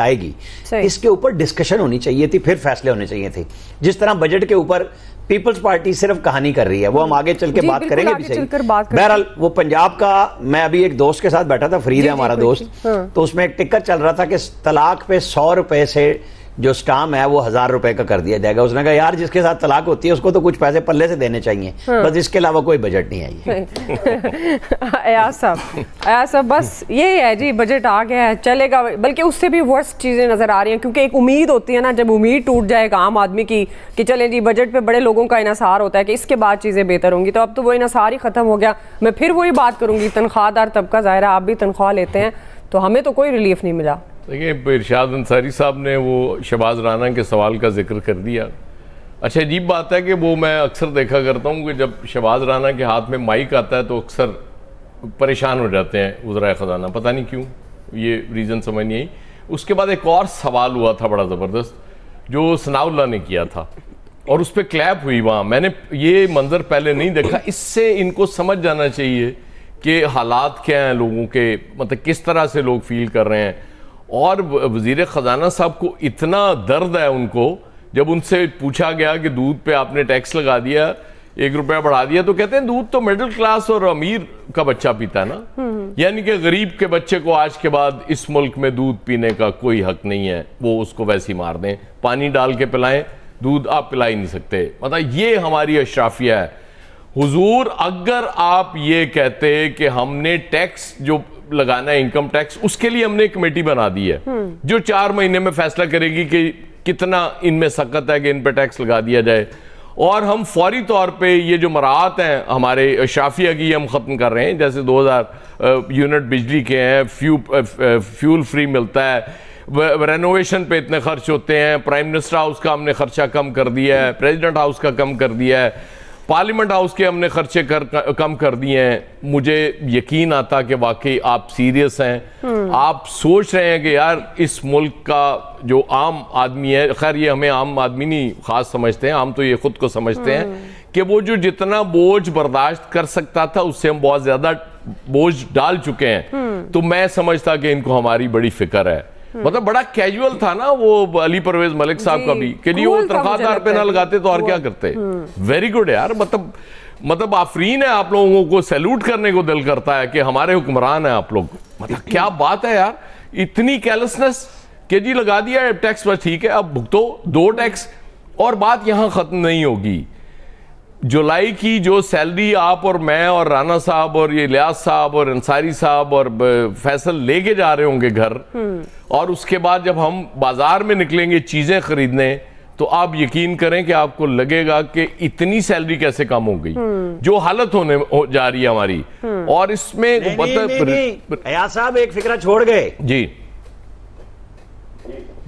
लाएगी, इसके ऊपर डिस्कशन होनी चाहिए थी, फिर फैसले होने चाहिए थे। जिस तरह बजट के ऊपर पीपल्स पार्टी सिर्फ कहानी कर रही है, वो हम आगे चल के बात करेंगे भी सही। बहरहाल वो पंजाब का, मैं अभी एक दोस्त के साथ बैठा था, फरीद है हमारा दोस्त, तो उसमें एक टिक्कर चल रहा था कि तलाक पे 100 रुपए से जो स्टाम है वो 1000 रुपए का कर दिया जाएगा। उसने कहा यार जिसके साथ तलाक होती है उसको तो कुछ पैसे पल्ले से देने चाहिए, बस इसके अलावा कोई बजट नहीं है। अयाज साहब बस यही है जी, बजट आ गया है चलेगा, बल्कि उससे भी वर्स्ट चीज़ें नज़र आ रही हैं, क्योंकि एक उम्मीद होती है ना, जब उम्मीद टूट जाए एक आम आदमी की कि चले जी बजट पर बड़े लोगों का इनसार होता है कि इसके बाद चीज़ें बेहतर होंगी, तो अब तो वो इनसार ही ख़त्म हो गया। मैं फिर वही बात करूँगी, तनख्वाहदार तबका, ज़ाहिर है आप भी तनख्वाह लेते हैं, तो हमें तो कोई रिलीफ नहीं मिला। देखिए इरशाद अंसारी साहब ने वो शहबाज राना के सवाल का जिक्र कर दिया। अच्छा अजीब बात है कि वो मैं अक्सर देखा करता हूँ कि जब शहबाज राना के हाथ में माइक आता है तो अक्सर परेशान हो जाते हैं उजरा ख़जाना, पता नहीं क्यों, ये रीज़न समझ नहीं आई। उसके बाद एक और सवाल हुआ था बड़ा ज़बरदस्त जो सनाउल्ला ने किया था और उस पर क्लैप हुई वहाँ, मैंने ये मंज़र पहले नहीं देखा। इससे इनको समझ जाना चाहिए कि हालात क्या हैं लोगों के, मतलब किस तरह से लोग फील कर रहे हैं। और वज़ीर ख़जाना साहब को इतना दर्द है उनको, जब उनसे पूछा गया कि दूध पे आपने टैक्स लगा दिया, 1 रुपया बढ़ा दिया, तो कहते हैं दूध तो मिडिल क्लास और अमीर का बच्चा पीता है ना, यानी कि गरीब के बच्चे को आज के बाद इस मुल्क में दूध पीने का कोई हक नहीं है, वो उसको वैसे ही मार दें, पानी डाल के पिलाएं, दूध आप पिला ही नहीं सकते। मतलब ये हमारी अशराफिया है। हुजूर अगर आप ये कहते कि हमने टैक्स जो लगाना है इनकम टैक्स, उसके लिए हमने कमेटी बना दी है जो 4 महीने में फैसला करेगी कि कितना इनमें सकत है कि इन पे टैक्स लगा दिया जाए, और हम फौरी तौर पे ये जो मराहत हैं हमारे शाफिया की हम ख़त्म कर रहे हैं, जैसे 2000 यूनिट बिजली के हैं, फ्यूल फ्री मिलता है, रेनोवेशन पे इतने खर्च होते हैं, प्राइम मिनिस्टर हाउस का हमने खर्चा कम कर दिया है, प्रेजिडेंट हाउस का कम कर दिया है, पार्लियामेंट हाउस के हमने खर्चे कम कर दिए हैं। मुझे यकीन आता कि वाकई आप सीरियस हैं, आप सोच रहे हैं कि यार इस मुल्क का जो आम आदमी है, खैर ये हमें आम आदमी नहीं खास समझते हैं, हम तो ये खुद को समझते हैं कि वो जो जितना बोझ बर्दाश्त कर सकता था उससे हम बहुत ज़्यादा बोझ डाल चुके हैं, तो मैं समझता कि इनको हमारी बड़ी फिक्र है। मतलब बड़ा कैजुअल था ना वो अली परवेज मलिक साहब का भी, के लिए वो तनख्वाहदार पे ना लगाते तो और क्या करते। वेरी गुड यार, मतलब आफरीन है आप लोगों को, सैल्यूट करने को दिल करता है कि हमारे हुक्मरान है आप लोग। मतलब क्या बात है यार, इतनी कैलसनेस के जी लगा दिया टैक्स पर, ठीक है अब भुगतो 2 टैक्स। और बात यहाँ खत्म नहीं होगी, जुलाई की जो सैलरी आप और मैं और राना साहब और ये इलियास साहब और अंसारी साहब और फैसल लेके जा रहे होंगे घर, और उसके बाद जब हम बाजार में निकलेंगे चीजें खरीदने, तो आप यकीन करें कि आपको लगेगा कि इतनी सैलरी कैसे कम हो गई, जो हालत होने जा रही है हमारी। और इसमें अयाज साहब एक फिक्रा छोड़ गए जी,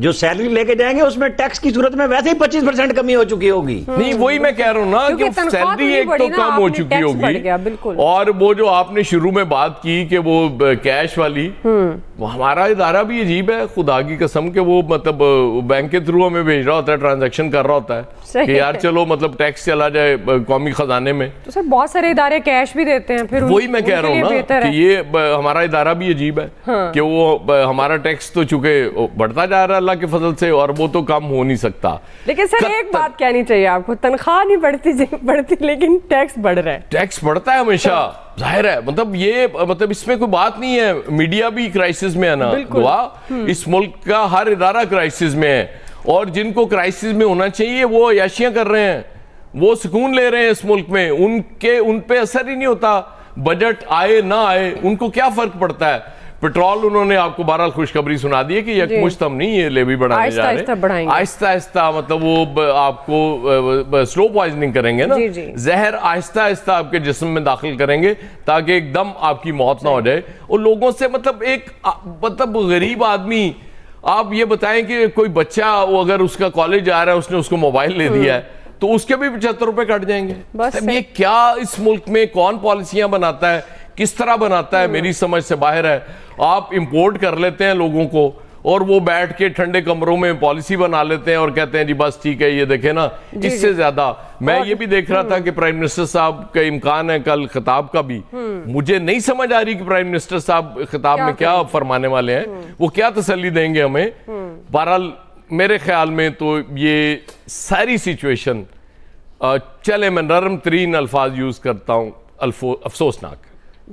जो सैलरी लेके जाएंगे उसमें टैक्स की सूरत में वैसे ही 25% कमी हो चुकी होगी। नहीं वही मैं कह रहा हूँ ना कि सैलरी एक तो कम हो चुकी होगी, और वो जो आपने शुरू में बात की कि वो कैश वाली, हमारा इदारा भी अजीब है खुदा की कसम के, वो मतलब बैंक के थ्रू हमें भेज रहा होता है, ट्रांजेक्शन कर रहा होता है कि यार चलो मतलब टैक्स चला जाए कौमी खजाने में। तो सर बहुत सारे इदारे कैश भी देते हैं, फिर वही मैं कह रहा हूँ ना कि ये हमारा इदारा भी अजीब है कि वो हमारा टैक्स तो चूंकि बढ़ता जा रहा है के फजल से और वो तो कम हो नहीं सकता। लेकिन सर एक बात कहनी चाहिए आपको, तनख्वाह नहीं बढ़ती लेकिन टैक्स बढ़ रहा है, टैक्स बढ़ता है हमेशा, जाहिर है। मतलब ये इसमें कोई बात नहीं है, मीडिया भी क्राइसिस में है ना, दुआ इस मुल्क का हर इदारा क्राइसिस में है, और जिनको क्राइसिस में होना चाहिए वो अय्याशियां कर रहे हैं, वो सुकून ले रहे हैं इस मुल्क में, उनके उन पे असर ही नहीं होता, बजट आए ना आए उनको क्या फर्क पड़ता है। पेट्रोल उन्होंने आपको बहरहाल खुशखबरी सुना दी है कि यकमुश्त हम नहीं ये लेवी बढ़ाने जा रहे, आहिस्ता आहिस्ता, मतलब वो आपको स्लो पॉइजनिंग करेंगे ना, जहर आहिस्ता आहिस्ता आपके जिस्म में दाखिल करेंगे ताकि एकदम आपकी मौत ना हो जाए। और लोगों से मतलब एक गरीब आदमी, आप ये बताएं कि कोई बच्चा वो अगर उसका कॉलेज जा रहा है, उसने उसको मोबाइल ले दिया है तो उसके भी 75 रुपए कट जाएंगे। ये क्या इस मुल्क में कौन पॉलिसियां बनाता है, किस तरह बनाता है, मेरी समझ से बाहर है। आप इंपोर्ट कर लेते हैं लोगों को और वो बैठ के ठंडे कमरों में पॉलिसी बना लेते हैं और कहते हैं जी बस ठीक है ये देखे ना, इससे ज्यादा। मैं ये भी देख रहा था कि प्राइम मिनिस्टर साहब का इम्कान है कल खिताब का भी, मुझे नहीं समझ आ रही कि प्राइम मिनिस्टर साहब खिताब में क्या फरमाने वाले हैं, वो क्या तसल्ली देंगे हमें। बहरहाल मेरे ख्याल में तो ये सारी सिचुएशन चले मैं नरम तरीन अल्फाज यूज़ करता हूँ, अफसोसनाक।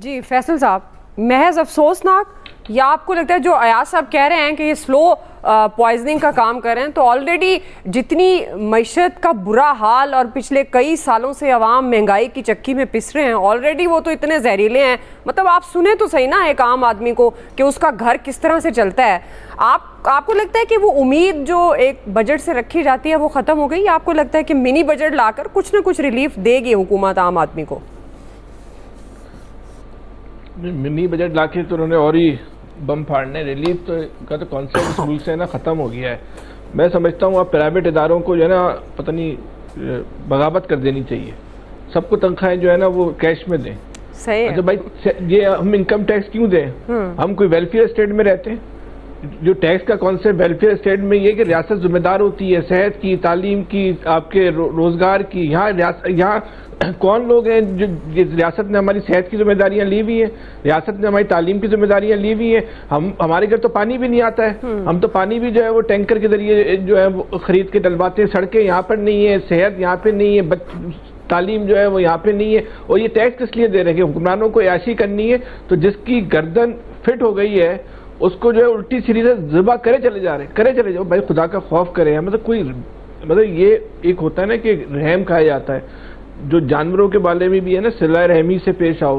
जी फैसल साहब, महज अफसोसनाक या आपको लगता है जो अयाज साहब कह रहे हैं कि ये स्लो पॉइजनिंग का काम कर रहे हैं, तो ऑलरेडी जितनी मईशत का बुरा हाल और पिछले कई सालों से आवाम महंगाई की चक्की में पिस रहे हैं, ऑलरेडी वो तो इतने जहरीले हैं, मतलब आप सुने तो सही ना एक आम आदमी को कि उसका घर किस तरह से चलता है। आपको लगता है कि वो उम्मीद जो एक बजट से रखी जाती है वो ख़त्म हो गई, या आपको लगता है कि मिनी बजट लाकर कुछ ना कुछ रिलीफ देगी हुकूमत आम आदमी को? मिनी बजट लाके तो उन्होंने और ही बम फाड़ने, रिलीफ तो का तो कॉन्सेप्ट रूल से ना ख़त्म हो गया है। मैं समझता हूँ आप प्राइवेट इदारों को जो है ना पता नहीं बगावत कर देनी चाहिए, सबको तनख्वाहें जो है ना वो कैश में दें। सही है। अच्छा भाई ये हम इनकम टैक्स क्यों दें, हम कोई वेलफेयर स्टेट में रहते हैं? जो टैक्स का कॉन्सेप्ट वेलफेयर स्टेट में ये कि रियासत जिम्मेदार होती है सेहत की, तालीम की, आपके रोज़गार की। यहाँ कौन लोग हैं जो रियासत ने हमारी सेहत की जिम्मेदारियाँ ली हुई हैं, रियासत ने हमारी तालीम की जिम्मेदारियाँ ली हुई हैं। हम हमारे घर तो पानी भी नहीं आता है, हम तो पानी भी जो है वो टैंकर के जरिए जो है वो खरीद के डलवाते हैं। सड़कें यहाँ पर नहीं है, सेहत यहाँ पर नहीं है, तालीम जो है वो यहाँ पे नहीं है। और ये टैक्स किस लिए दे रहे हैं? कि हुक्मरानों को ऐसी करनी है, तो जिसकी गर्दन फिट हो गई है उसको जो है उल्टी सीधी से ज़िबा करे चले जाओ। भाई खुदा का खौफ करें। मतलब कोई मतलब ये एक होता है ना कि रहम खाया जाता है, जो जानवरों के बारे में भी है ना सिला रहमी से पेश आओ,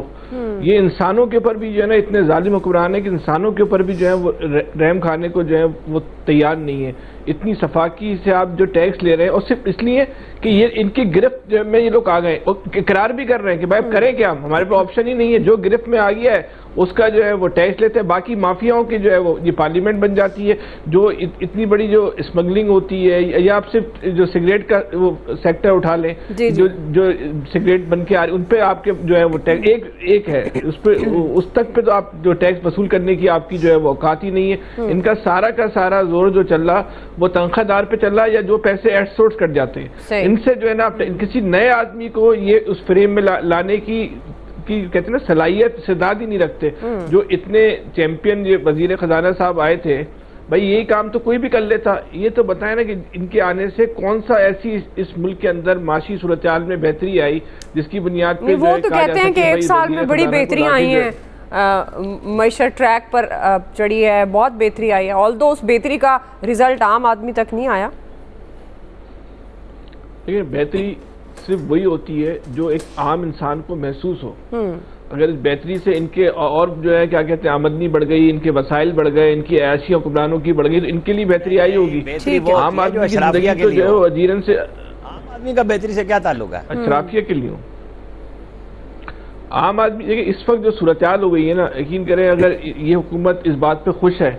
ये इंसानों के ऊपर भी जो है ना इतने जालिम हुक्मरान है कि इंसानों के ऊपर भी जो है वो रहम खाने को जो है वो तैयार नहीं है। इतनी सफाकी से आप जो टैक्स ले रहे हैं, और सिर्फ इसलिए कि ये इनकी गिरफ्त में ये लोग आ गए और इकरार भी कर रहे हैं कि भाई करें क्या, हमारे पे ऑप्शन ही नहीं है, जो गिरफ्त में आ गया है उसका जो है वो टैक्स लेते हैं। बाकी माफियाओं की जो है वो ये पार्लियामेंट बन जाती है, जो इतनी बड़ी जो स्मगलिंग होती है। या आप सिर्फ जो सिगरेट का वो सेक्टर उठा लें, जो सिगरेट बन के आ रही उन पर आपके जो है वो टैक्स एक है, उस पर उस तक पे तो आप जो टैक्स वसूल करने की आपकी जो है वो औकात ही नहीं है। इनका सारा का सारा जोर जो चल रहा वो तनख्वाहदार पे चल रहा है, या जो पैसे एडसोर्स कर जाते हैं इनसे जो है ना आप किसी नए आदमी को ये उस फ्रेम में लाने की कहते हैं ना सलाहियत सिद्धांत ही नहीं रखते। जो इतने चैंपियन ये वजीर खजाना साहब आए थे, भाई ये काम तो कोई भी कर लेता, ये तो बताया ना कि इनके आने से कौन सा ऐसी इस मुल्क के अंदर माशी सूरत हाल में बेहतरी आई जिसकी बुनियाद पे वो तो कहते हैं कि एक साल में बड़ी बेहतरी आई है, मैशर ट्रैक पर चढ़ी है, बहुत बेहतरी आई है, ऑल्दो उस बेहतरी का रिजल्ट आम आदमी तक नहीं आया। लेकिन बेहतरी सिर्फ वही होती है जो एक आम इंसान को महसूस हो। अगर इस बेहतरी से इनके और जो है क्या कहते हैं आमदनी बढ़ गई, इनके वसाइल बढ़ गए, इनकी ऐसी हुक्मरानों की बढ़ गई, तो इनके लिए बेहतरी आई होगी। आम आदमी की जिंदगी तो जो है वो अजीरन से, आम आदमी का बेहतरी से क्या ताल्लुक है? अशराफिया के लिए आम आदमी देखिए इस वक्त जो सूरत हाल हो गई है ना, यकीन करें अगर ये हुकूमत इस बात पे खुश है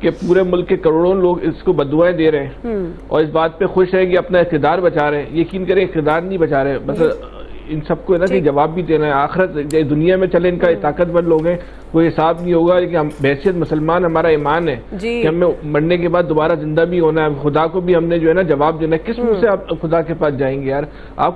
कि पूरे मुल्क के करोड़ों लोग इसको बददुआएं दे रहे हैं और इस बात पे खुश है कि अपना इक़्तिदार बचा रहे हैं, यकीन करें इक़्तिदार नहीं बचा रहे, मतलब इन सबको ना कि जवाब भी देना है। आखिरत दुनिया में चले इनका ताकतवर लोग हैं, कोई हिसाब नहीं होगा, लेकिन हम बहसीत मुसलमान हमारा ईमान है कि हमें मरने के बाद दोबारा जिंदा भी होना है। खुदा को भी हमने जो है ना जवाब देना, किस मुँह से आप खुदा के पास जाएंगे यार? आप